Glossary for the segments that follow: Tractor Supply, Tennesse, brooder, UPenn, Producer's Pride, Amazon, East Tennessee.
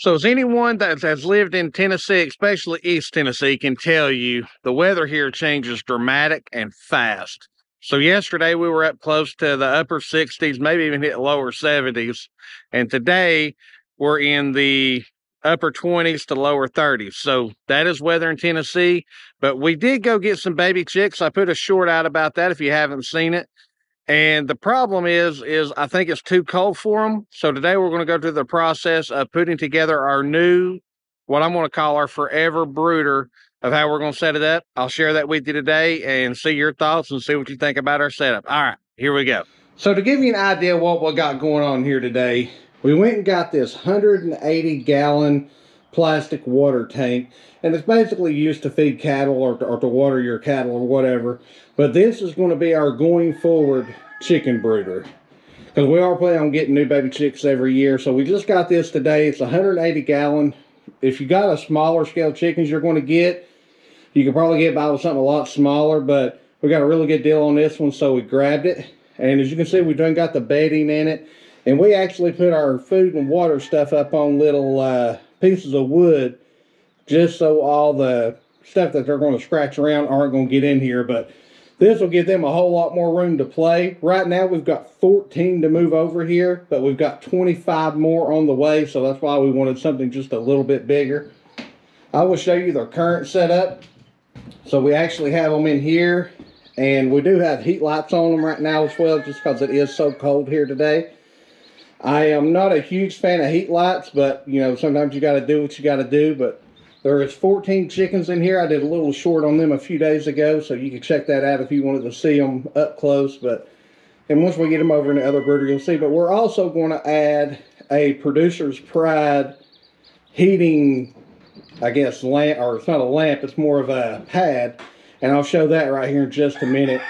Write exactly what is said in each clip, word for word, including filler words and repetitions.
So as anyone that has lived in Tennessee, especially East Tennessee, can tell you, the weather here changes dramatic and fast. So yesterday we were up close to the upper sixties, maybe even hit lower seventies. And today we're in the upper twenties to lower thirties. So that is weather in Tennessee. But we did go get some baby chicks. I put a short out about that if you haven't seen it. And the problem is, is I think it's too cold for them. So today we're going to go through the process of putting together our new, what I'm going to call our forever brooder, of how we're going to set it up. I'll share that with you today and see your thoughts and see what you think about our setup. All right, here we go. So to give you an idea of what we got going on here today, we went and got this one hundred eighty gallon plastic water tank, and it's basically used to feed cattle or to, or to water your cattle or whatever. But this is going to be our going forward chicken brooder, because we are planning on getting new baby chicks every year. So we just got this today. It's one hundred eighty gallon. If you got a smaller scale chickens you're going to get, you can probably get by with something a lot smaller, but we got a really good deal on this one, so we grabbed it. And as you can see, we done got the bedding in it, and we actually put our food and water stuff up on little uh, pieces of wood, just so all the stuff that they're going to scratch around aren't going to get in here. But this will give them a whole lot more room to play. Right now we've got fourteen to move over here, but we've got twenty-five more on the way, so that's why we wanted something just a little bit bigger. I will show you their current setup. So we actually have them in here, and we do have heat lights on them right now as well, just because it is so cold here today. I am not a huge fan of heat lights, but you know, sometimes you got to do what you got to do. But there is fourteen chickens in here. I did a little short on them a few days ago, so you can check that out if you wanted to see them up close. But and once we get them over in the other brooder, you'll see. But we're also going to add a Producer's Pride heating, I guess, lamp, or it's not a lamp, it's more of a pad, and I'll show that right here in just a minute.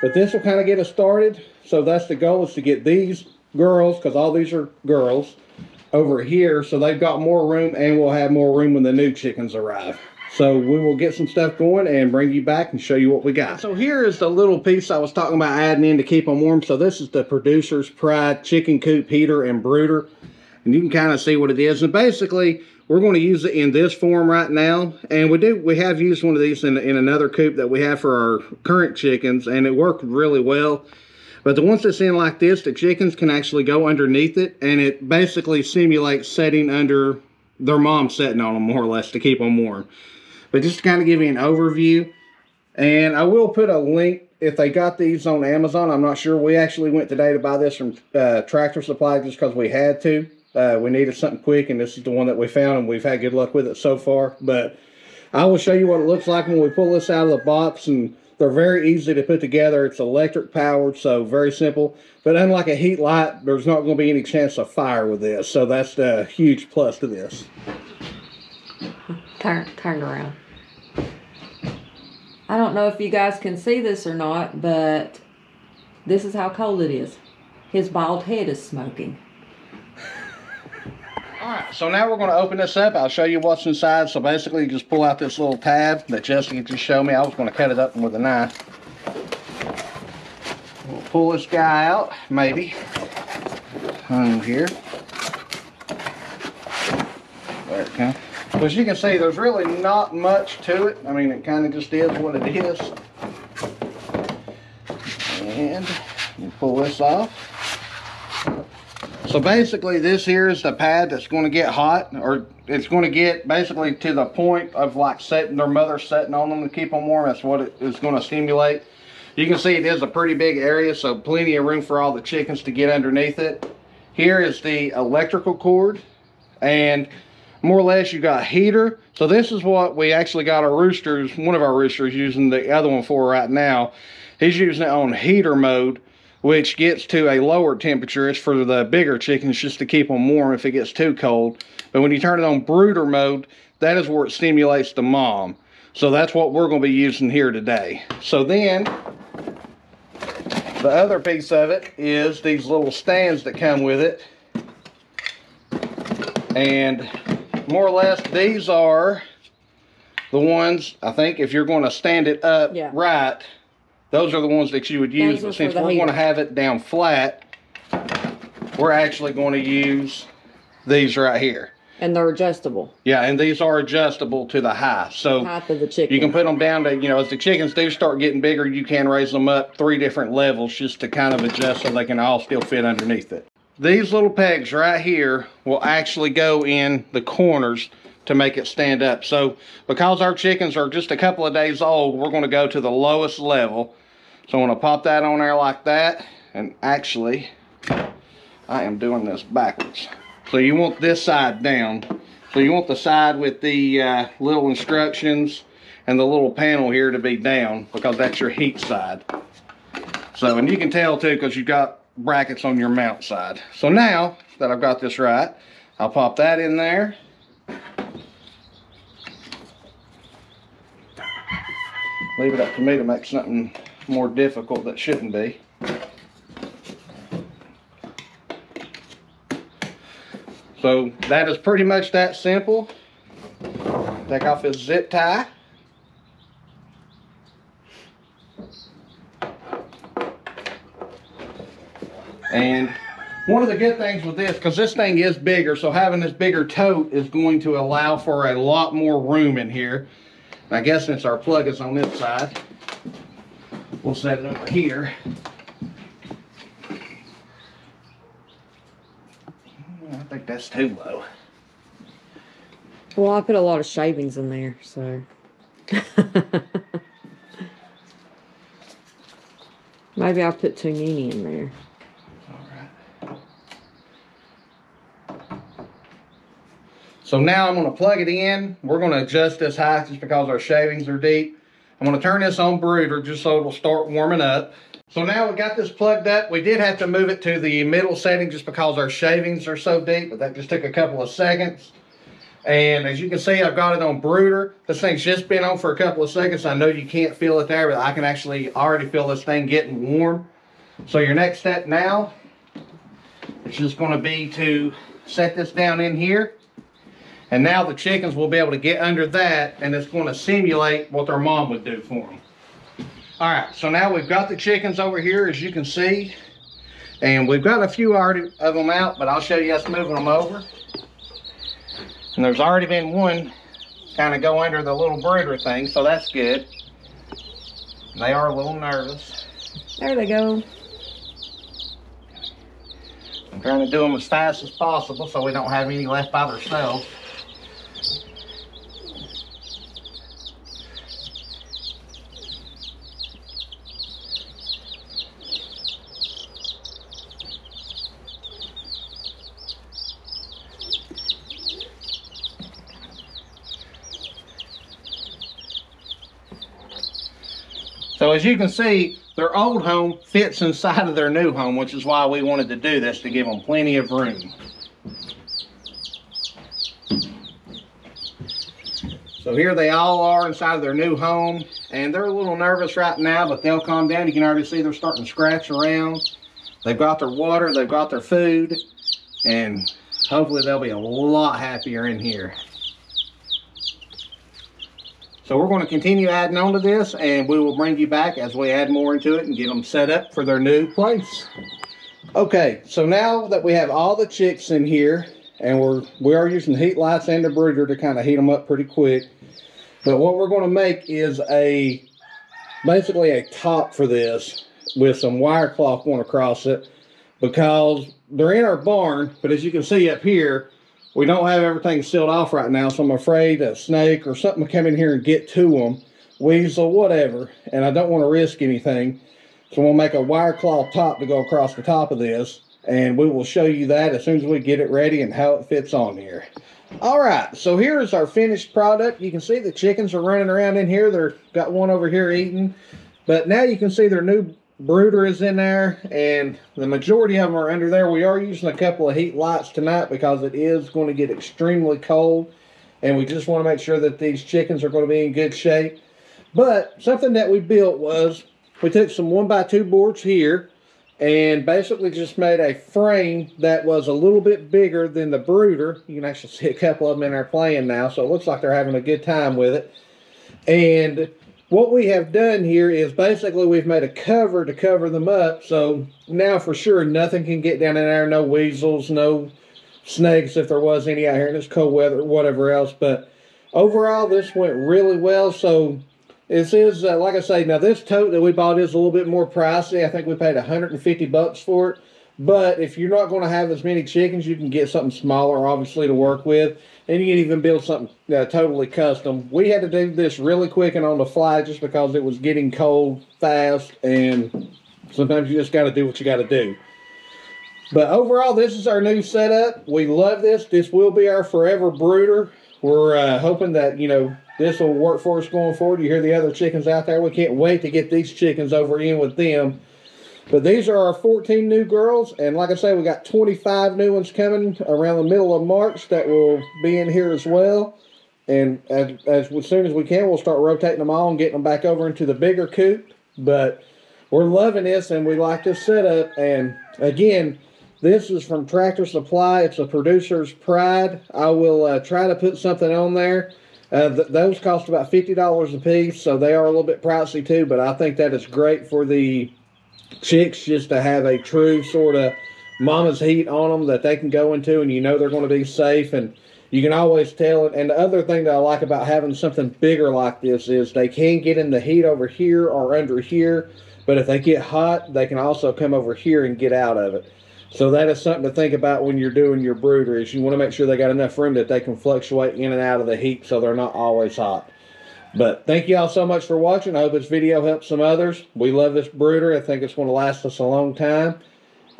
But this will kind of get us started. So that's the goal, is to get these girls, because all these are girls, over here, so they've got more room, and we'll have more room when the new chickens arrive. So we will get some stuff going and bring you back and show you what we got. So here is the little piece I was talking about adding in to keep them warm. So this is the Producer's Pride chicken coop heater and brooder, and you can kind of see what it is. And basically we're going to use it in this form right now, and we do we have used one of these in, in another coop that we have for our current chickens, and it worked really well. But the once it's in like this, the chickens can actually go underneath it, and it basically simulates setting under their mom setting on them, more or less, to keep them warm. But just to kind of give you an overview, and I will put a link if they got these on Amazon. I'm not sure. We actually went today to buy this from uh, Tractor Supply just because we had to. Uh, we needed something quick, and this is the one that we found, and we've had good luck with it so far. But I will show you what it looks like when we pull this out of the box, and they're very easy to put together. It's electric powered, so very simple. But unlike a heat light, there's not going to be any chance of fire with this, so that's a huge plus to this. Turn, turn around. I don't know if you guys can see this or not, but this is how cold it is. His bald head is smoking. All right, so now we're going to open this up. I'll show you what's inside. So basically, you just pull out this little tab that Jessica just showed me. I was going to cut it up with a knife. We'll pull this guy out, maybe. Hung here. There it comes. But as you can see, there's really not much to it. I mean, it kind of just is what it is. And you pull this off. So basically, this here is the pad that's going to get hot, or it's going to get basically to the point of like setting their mother setting on them to keep them warm. That's what it is going to stimulate. You can see it is a pretty big area, so plenty of room for all the chickens to get underneath it. Here is the electrical cord, and more or less you got a heater. So this is what we actually got our roosters, one of our roosters using the other one for right now. He's using it on heater mode, which gets to a lower temperature. It's for the bigger chickens, just to keep them warm if it gets too cold. But when you turn it on brooder mode, that is where it stimulates the mom. So that's what we're going to be using here today. So then, the other piece of it is these little stands that come with it. And more or less, these are the ones, I think, if you're going to stand it up yeah. right, those are the ones that you would use, but since we're going to have it down flat, we're actually going to use these right here. And they're adjustable. Yeah, and these are adjustable to the height. So height of the chicken. You can put them down to, you know, as the chickens do start getting bigger, you can raise them up three different levels just to kind of adjust so they can all still fit underneath it. These little pegs right here will actually go in the corners to make it stand up. So because our chickens are just a couple of days old, we're going to go to the lowest level. So I'm going to pop that on there like that. And actually, I am doing this backwards. So you want this side down. So you want the side with the uh, little instructions and the little panel here to be down, because that's your heat side. So, and you can tell too, because you've got brackets on your mount side. So now that I've got this right, I'll pop that in there. Leave it up to me to make something more difficult that shouldn't be. So that is pretty much that simple. Take off his zip tie. And one of the good things with this, because this thing is bigger, so having this bigger tote is going to allow for a lot more room in here. And I guess since our plug is on this side, we'll set it over here. I think that's too low. Well, I put a lot of shavings in there, so. Maybe I'll put too many in there. All right. So now I'm going to plug it in. We're going to adjust this height just because our shavings are deep. I'm going to turn this on brooder just so it'll start warming up. So now we got this plugged up. We did have to move it to the middle setting just because our shavings are so deep, but that just took a couple of seconds. And as you can see, I've got it on brooder. This thing's just been on for a couple of seconds. I know you can't feel it there, but I can actually already feel this thing getting warm. So your next step now is just gonna be to set this down in here. And now the chickens will be able to get under that, and it's gonna simulate what their mom would do for them. All right, so now we've got the chickens over here, as you can see, and we've got a few already of them out, but I'll show you us moving them over. And there's already been one kind of go under the little brooder thing, so that's good. They are a little nervous. There they go. I'm trying to do them as fast as possible so we don't have any left by themselves. So as you can see, their old home fits inside of their new home, which is why we wanted to do this, to give them plenty of room. So here they all are inside of their new home, and they're a little nervous right now, but they'll calm down. You can already see they're starting to scratch around. They've got their water, they've got their food, and hopefully they'll be a lot happier in here. So we're going to continue adding on to this, and we will bring you back as we add more into it and get them set up for their new place. Okay, so now that we have all the chicks in here, and we're, we are using heat lights and a brooder to kind of heat them up pretty quick. But what we're going to make is a, basically a top for this with some wire cloth going across it, because they're in our barn, but as you can see up here, we don't have everything sealed off right now, so I'm afraid a snake or something will come in here and get to them, weasel, whatever, and I don't want to risk anything. So we'll make a wire cloth top to go across the top of this, and we will show you that as soon as we get it ready and how it fits on here. All right, so here is our finished product. You can see the chickens are running around in here. They've got one over here eating, but now you can see their new brooder is in there, and the majority of them are under there. We are using a couple of heat lights tonight because it is going to get extremely cold, and we just want to make sure that these chickens are going to be in good shape. But something that we built was we took some one by two boards here and basically just made a frame that was a little bit bigger than the brooder. You can actually see a couple of them in there playing now, so it looks like they're having a good time with it. And what we have done here is basically we've made a cover to cover them up, so now for sure nothing can get down in there, no weasels, no snakes if there was any out here, and it's cold weather, whatever else. But overall, this went really well. So this is, uh, like I say, now this tote that we bought is a little bit more pricey. I think we paid a hundred fifty bucks for it. But if you're not going to have as many chickens, you can get something smaller, obviously, to work with. And you can even build something uh, totally custom. We had to do this really quick and on the fly just because it was getting cold fast. And sometimes you just got to do what you got to do. But overall, this is our new setup. We love this. This will be our forever brooder. We're uh, hoping that, you know, this will work for us going forward. You hear the other chickens out there. We can't wait to get these chickens over in with them. But these are our fourteen new girls, and like I say, we got twenty-five new ones coming around the middle of March that will be in here as well. And as, as, as soon as we can, we'll start rotating them all and getting them back over into the bigger coop. But we're loving this, and we like this setup. And again, this is from Tractor Supply. It's a Producer's Pride. I will uh, try to put something on there. Uh, th those cost about fifty dollars a piece, so they are a little bit pricey too, but I think that is great for the chicks just to have a true sort of mama's heat on them that they can go into, and you know they're going to be safe, and you can always tell. And the other thing that I like about having something bigger like this is they can get in the heat over here or under here, but if they get hot, they can also come over here and get out of it. So that is something to think about when you're doing your brooder, is you want to make sure they got enough room that they can fluctuate in and out of the heat so they're not always hot. But thank you all so much for watching. I hope this video helps some others. We love this brooder. I think it's going to last us a long time.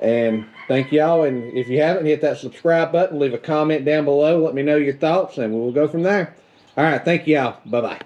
And thank you all. And if you haven't, hit that subscribe button. Leave a comment down below. Let me know your thoughts, and we'll go from there. All right. Thank you all. Bye-bye.